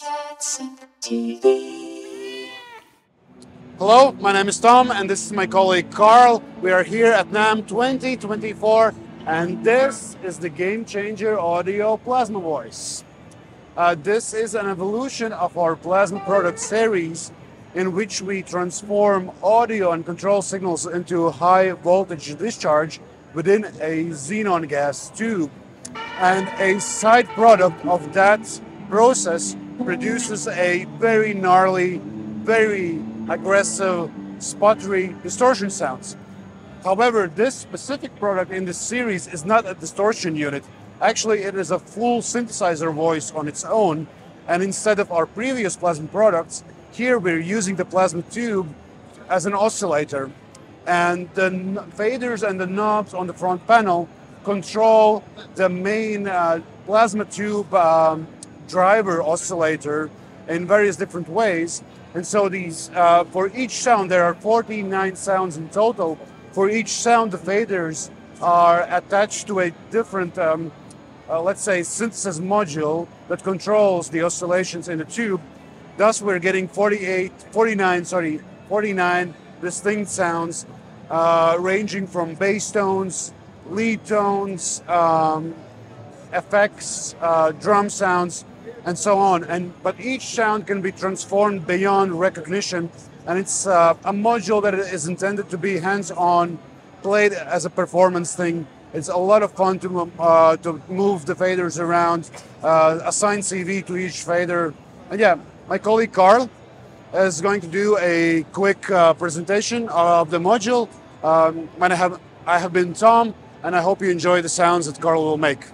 CatSynth TV. Hello, my name is Tom and this is my colleague Carl. We are here at NAMM 2024 and this is the Gamechanger Audio Plasma Voice. This is an evolution of our plasma product series in which we transform audio and control signals into high voltage discharge within a xenon gas tube. And a side product of that process produces a very gnarly, very aggressive, sputtery distortion sounds. However, this specific product in this series is not a distortion unit. Actually, it is a full synthesizer voice on its own. And instead of our previous plasma products, here we're using the plasma tube as an oscillator. And the faders and the knobs on the front panel control the main plasma tube driver oscillator in various different ways. And so these, for each sound, there are 49 sounds in total. For each sound, the faders are attached to a different, let's say, synthesis module that controls the oscillations in the tube. Thus, we're getting 49 distinct sounds ranging from bass tones, lead tones, effects, drum sounds, and so on. But each sound can be transformed beyond recognition, and it's a module that is intended to be hands-on, played as a performance thing. It's a lot of fun to move the faders around, assign CV to each fader. And yeah, my colleague Carl is going to do a quick presentation of the module. I have been Tom, and I hope you enjoy the sounds that Carl will make.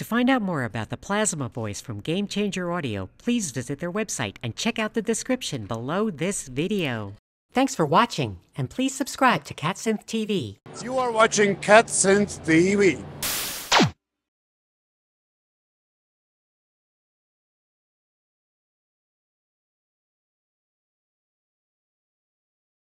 To find out more about the Plasma Voice from Gamechanger Audio, please visit their website and check out the description below this video. Thanks for watching, and please subscribe to CatSynth TV. You are watching CatSynth TV.